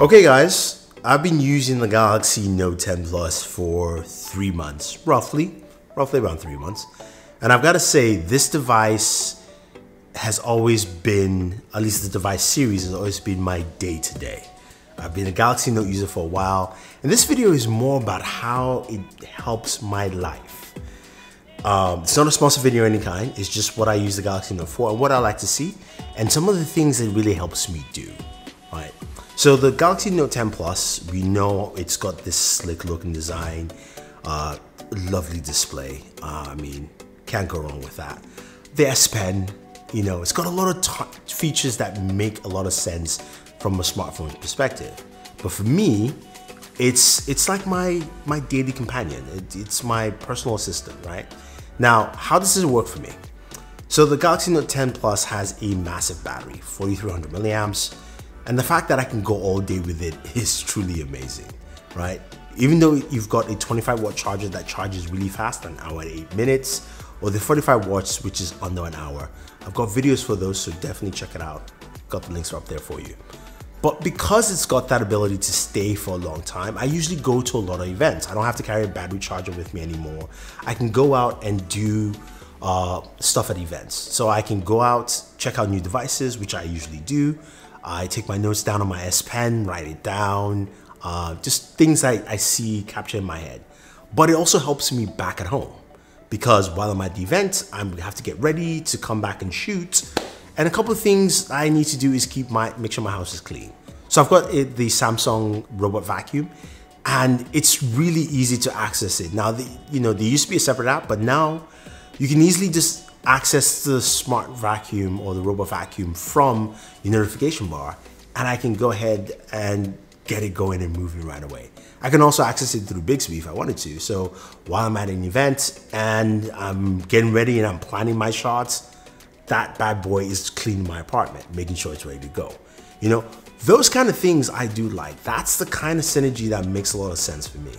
Okay guys, I've been using the Galaxy Note 10 Plus for 3 months, roughly around 3 months. And I've got to say, this device has always been, at least the device series has always been my day-to-day. I've been a Galaxy Note user for a while, and this video is more about how it helps my life. It's not a sponsored video of any kind, it's just what I use the Galaxy Note for and what I like to see, and some of the things it really helps me do. All right. So the Galaxy Note 10 Plus, we know it's got this slick looking design, lovely display. I mean, can't go wrong with that. The S Pen, you know, it's got a lot of features that make a lot of sense from a smartphone perspective. But for me, it's like my daily companion. It's my personal assistant, right? Now, how does this work for me? So the Galaxy Note 10 Plus has a massive battery, 4,300 milliamps. And the fact that I can go all day with it is truly amazing, right? Even though you've got a 25-watt charger that charges really fast, an hour and 8 minutes, or the 45 watts, which is under an hour. I've got videos for those, so definitely check it out. Got the links up there for you. But because it's got that ability to stay for a long time, I usually go to a lot of events. I don't have to carry a battery charger with me anymore. I can go out and do stuff at events. So I can go out, check out new devices, which I usually do. I take my notes down on my S Pen, write it down, just things I see captured in my head. But it also helps me back at home, because while I'm at the event, I'm gonna have to get ready to come back and shoot. And a couple of things I need to do is make sure my house is clean. So I've got the Samsung robot vacuum, and it's really easy to access it. Now, there used to be a separate app, but now you can easily just access the smart vacuum or the robot vacuum from your notification bar, and I can go ahead and get it going and moving right away. I can also access it through Bixby if I wanted to. So while I'm at an event and I'm getting ready and I'm planning my shots, that bad boy is cleaning my apartment, making sure it's ready to go. You know, those kind of things I do like. That's the kind of synergy that makes a lot of sense for me.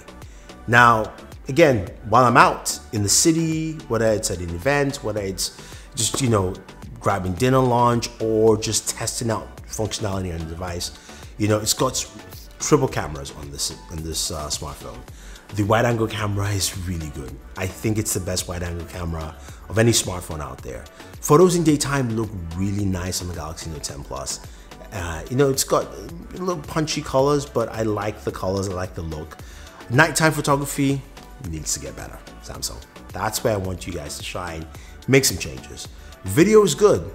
Now, again, while I'm out in the city, whether it's at an event, whether it's just, you know, grabbing dinner, lunch, or just testing out functionality on the device, you know, it's got triple cameras on this smartphone. The wide-angle camera is really good. I think it's the best wide-angle camera of any smartphone out there. Photos in daytime look really nice on the Galaxy Note 10 Plus. You know, it's got little punchy colors, but I like the colors. I like the look. Nighttime photography needs to get better, Samsung. That's where I want you guys to shine. Make some changes. Video is good,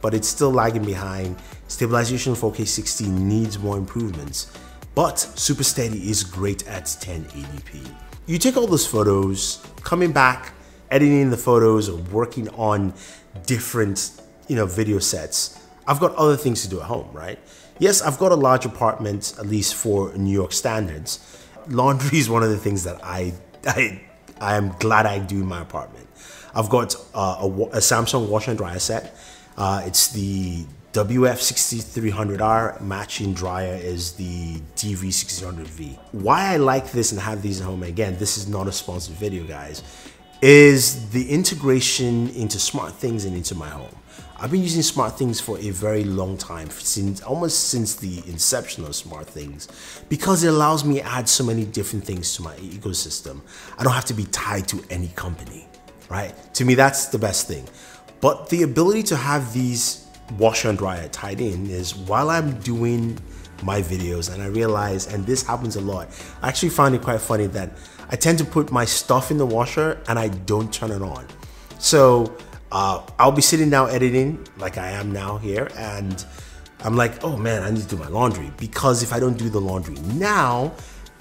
but it's still lagging behind. Stabilization of 4K 60 needs more improvements, but super steady is great at 1080p. You take all those photos, coming back, editing the photos, or working on different, you know, video sets. I've got other things to do at home, right? Yes, I've got a large apartment, at least for New York standards. Laundry is one of the things that I am glad I do in my apartment. I've got a Samsung washer and dryer set. It's the WF6300R, matching dryer is the DV600V. Why I like this and have these at home, again, this is not a sponsored video, guys, is the integration into SmartThings and into my home. I've been using SmartThings for a very long time, almost since the inception of SmartThings, because it allows me to add so many different things to my ecosystem. I don't have to be tied to any company, right? To me, that's the best thing. But the ability to have these washer and dryer tied in is, while I'm doing my videos, and I realize, and this happens a lot, I actually find it quite funny that I tend to put my stuff in the washer and I don't turn it on. So I'll be sitting down editing like I am now here, and I'm like, oh man, I need to do my laundry, because if I don't do the laundry now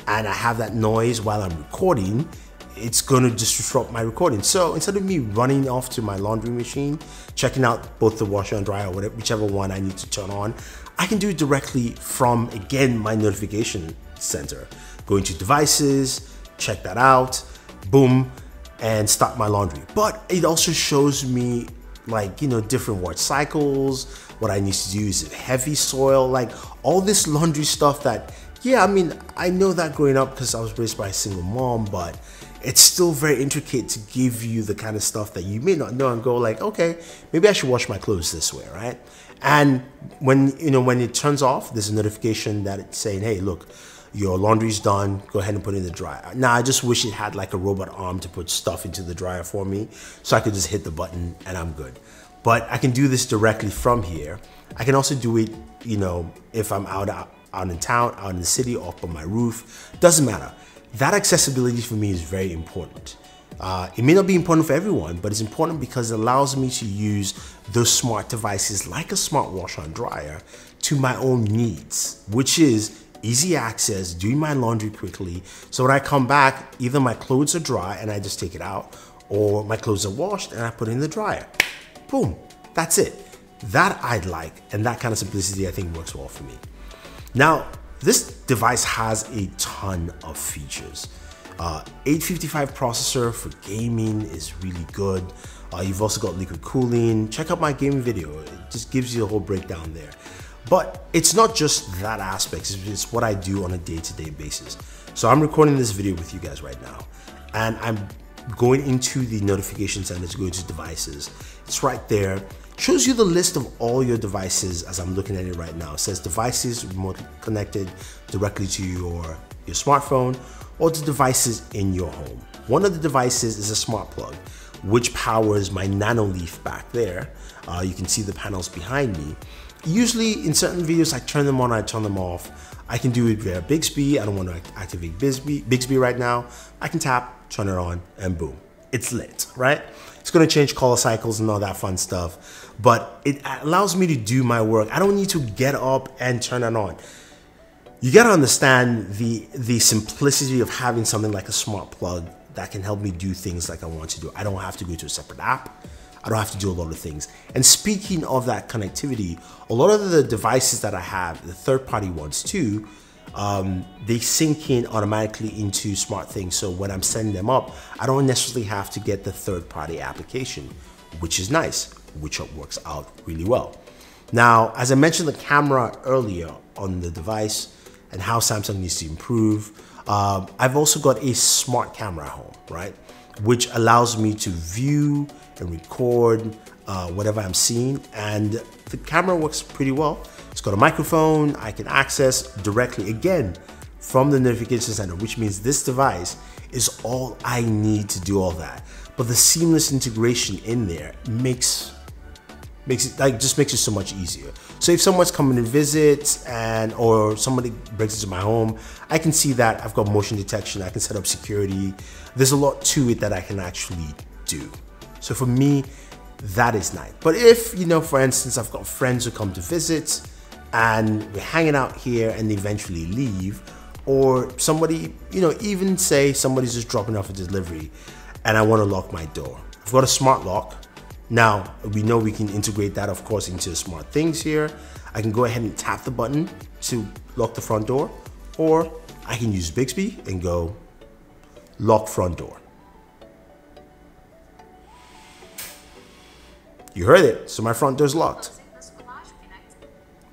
and I have that noise while I'm recording, it's gonna just disrupt my recording. So instead of me running off to my laundry machine, checking out both the washer and dryer, whatever, whichever one I need to turn on, I can do it directly from, again, my notification center. Go into devices, check that out, boom, and start my laundry. But it also shows me, like, you know, different wash cycles, what I need to do, is it heavy soil, like all this laundry stuff that, yeah, I mean, I know that growing up because I was raised by a single mom, but it's still very intricate to give you the kind of stuff that you may not know and go like, okay, maybe I should wash my clothes this way, right? And when, you know, when it turns off, there's a notification that it's saying, hey, look, your laundry's done, go ahead and put it in the dryer. Now, I just wish it had like a robot arm to put stuff into the dryer for me, so I could just hit the button and I'm good. But I can do this directly from here. I can also do it, you know, if I'm out in town, out in the city, up on my roof, doesn't matter. That accessibility for me is very important. It may not be important for everyone, but it's important because it allows me to use those smart devices like a smart washer and dryer to my own needs, which is easy access, doing my laundry quickly. So when I come back, either my clothes are dry and I just take it out, or my clothes are washed and I put it in the dryer. Boom, that's it. That I'd like, and that kind of simplicity I think works well for me. Now, this device has a ton of features. 855 processor for gaming is really good. You've also got liquid cooling. Check out my gaming video. It just gives you the whole breakdown there. But it's not just that aspect, it's what I do on a day-to-day basis. So I'm recording this video with you guys right now, and I'm going into the notification center to go to devices. It's right there. It shows you the list of all your devices as I'm looking at it right now. It says devices remote connected directly to your smartphone, or to devices in your home. One of the devices is a smart plug, which powers my Nanoleaf back there. You can see the panels behind me. Usually in certain videos, I turn them on, I turn them off. I can do it via Bixby. I don't want to activate Bixby right now. I can tap, turn it on, and boom, it's lit, right? It's gonna change color cycles and all that fun stuff, but it allows me to do my work. I don't need to get up and turn it on. You gotta understand the simplicity of having something like a smart plug that can help me do things like I want to do. I don't have to go to a separate app. I don't have to do a lot of things. And speaking of that connectivity, a lot of the devices that I have, the third-party ones too, they sync in automatically into SmartThings. So when I'm setting them up, I don't necessarily have to get the third-party application, which is nice, which works out really well. Now, as I mentioned the camera earlier on the device and how Samsung needs to improve, I've also got a smart camera at home, right? Which allows me to view and record whatever I'm seeing, and the camera works pretty well. It's got a microphone, I can access directly again from the notification center, which means this device is all I need to do all that. But the seamless integration in there makes it like just makes it so much easier. So if someone's coming to visit or somebody breaks into my home, I can see that. I've got motion detection, I can set up security. There's a lot to it that I can actually do. So for me, that is nice. But if, you know, for instance, I've got friends who come to visit and we're hanging out here and they eventually leave, or somebody, you know, even say somebody's just dropping off a delivery and I want to lock my door. I've got a smart lock. Now, we know we can integrate that, of course, into SmartThings here. I can go ahead and tap the button to lock the front door, or I can use Bixby and go lock front door. You heard it, so my front door's locked.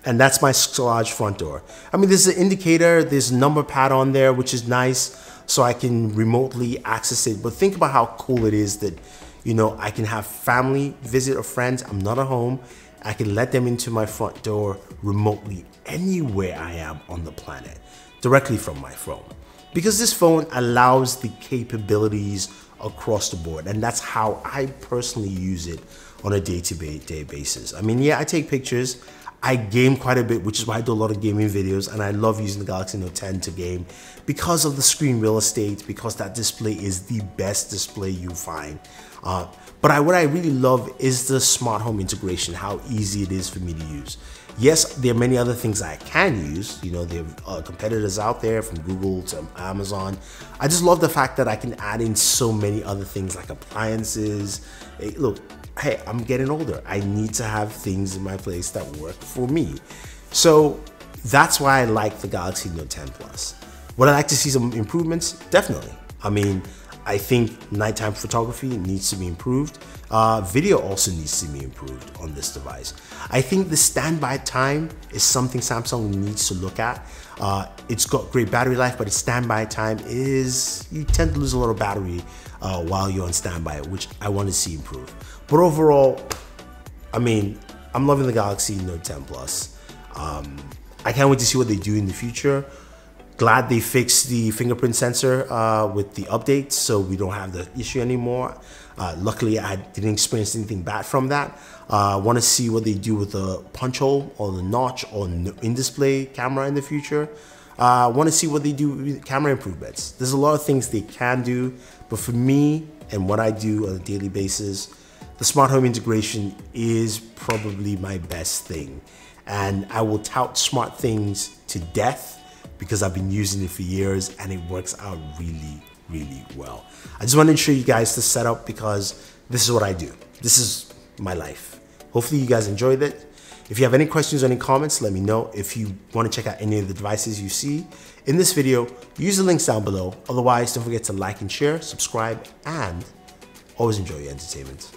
And that's my Schlage front door. I mean, there's an indicator, there's a number pad on there, which is nice, so I can remotely access it. But think about how cool it is that, you know, I can have family visit or friends, I'm not at home, I can let them into my front door remotely anywhere I am on the planet, directly from my phone. Because this phone allows the capabilities across the board, and that's how I personally use it on a day-to-day basis. I mean, yeah, I take pictures, I game quite a bit, which is why I do a lot of gaming videos, and I love using the Galaxy Note 10 to game because of the screen real estate, because that display is the best display you find. What I really love is the smart home integration, how easy it is for me to use. Yes, there are many other things I can use. You know, there are competitors out there from Google to Amazon. I just love the fact that I can add in so many other things like appliances. Hey, look. Hey, I'm getting older. I need to have things in my place that work for me. So that's why I like the Galaxy Note 10 Plus. Would I like to see some improvements? Definitely. I mean, I think nighttime photography needs to be improved. Video also needs to be improved on this device. I think the standby time is something Samsung needs to look at. It's got great battery life, but its standby time is, you tend to lose a lot of battery while you're on standby, which I want to see improve. But overall, I mean, I'm loving the Galaxy Note 10 Plus. I can't wait to see what they do in the future. Glad they fixed the fingerprint sensor with the update, so we don't have the issue anymore. Luckily, I didn't experience anything bad from that. I want to see what they do with the punch hole or the notch or in-display camera in the future. I want to see what they do with camera improvements. There's a lot of things they can do, but for me and what I do on a daily basis, the smart home integration is probably my best thing. And I will tout SmartThings to death, because I've been using it for years and it works out really, really well. I just wanted to show you guys the setup because this is what I do. This is my life. Hopefully you guys enjoyed it. If you have any questions or any comments, let me know. If you want to check out any of the devices you see in this video, use the links down below. Otherwise, don't forget to like and share, subscribe, and always enjoy your entertainment.